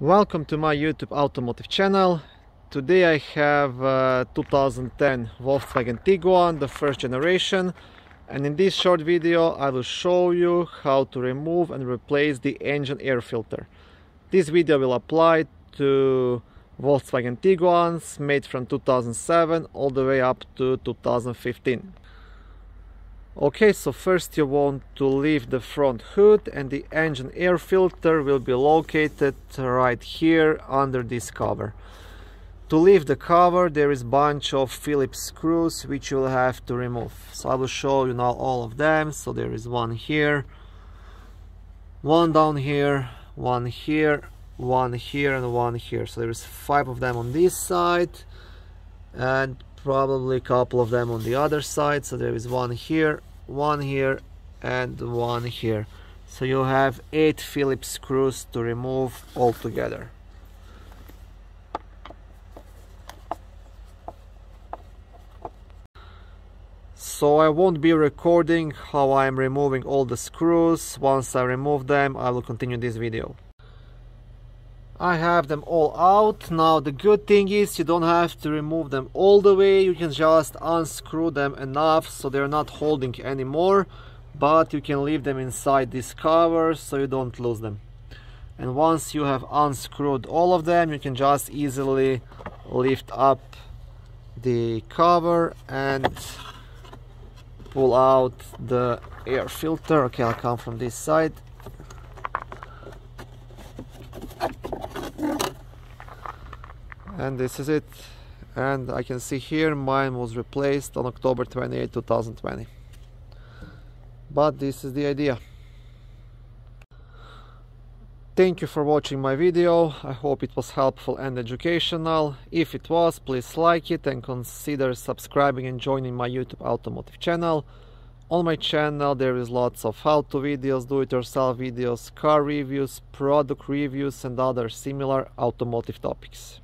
Welcome to my YouTube automotive channel. Today I have 2010 Volkswagen Tiguan, the first generation, and in this short video I will show you how to remove and replace the engine air filter. This video will apply to Volkswagen Tiguans made from 2007 all the way up to 2015. Okay, so first you want to lift the front hood, and the engine air filter will be located right here under this cover. To lift the cover there is a bunch of Phillips screws which you will have to remove. So I will show you now all of them. So there is one here, one down here, one here, one here, and one here. So there is 5 of them on this side and probably a couple of them on the other side. So there is one here, one here, and one here. So you have 8 Phillips screws to remove altogether. So I won't be recording how I am removing all the screws. Once I remove them, I will continue this video. I have them all out. Now the good thing is you don't have to remove them all the way. You can just unscrew them enough so they're not holding anymore, but you can leave them inside this cover so you don't lose them. And once you have unscrewed all of them, you can just easily lift up the cover and pull out the air filter. Okay, I'll come from this side. And this is it, and I can see here mine was replaced on October 28, 2020. But this is the idea. Thank you for watching my video. I hope it was helpful and educational. If it was, please like it and consider subscribing and joining my YouTube automotive channel. On my channel there is lots of how-to videos, do-it-yourself videos, car reviews, product reviews, and other similar automotive topics.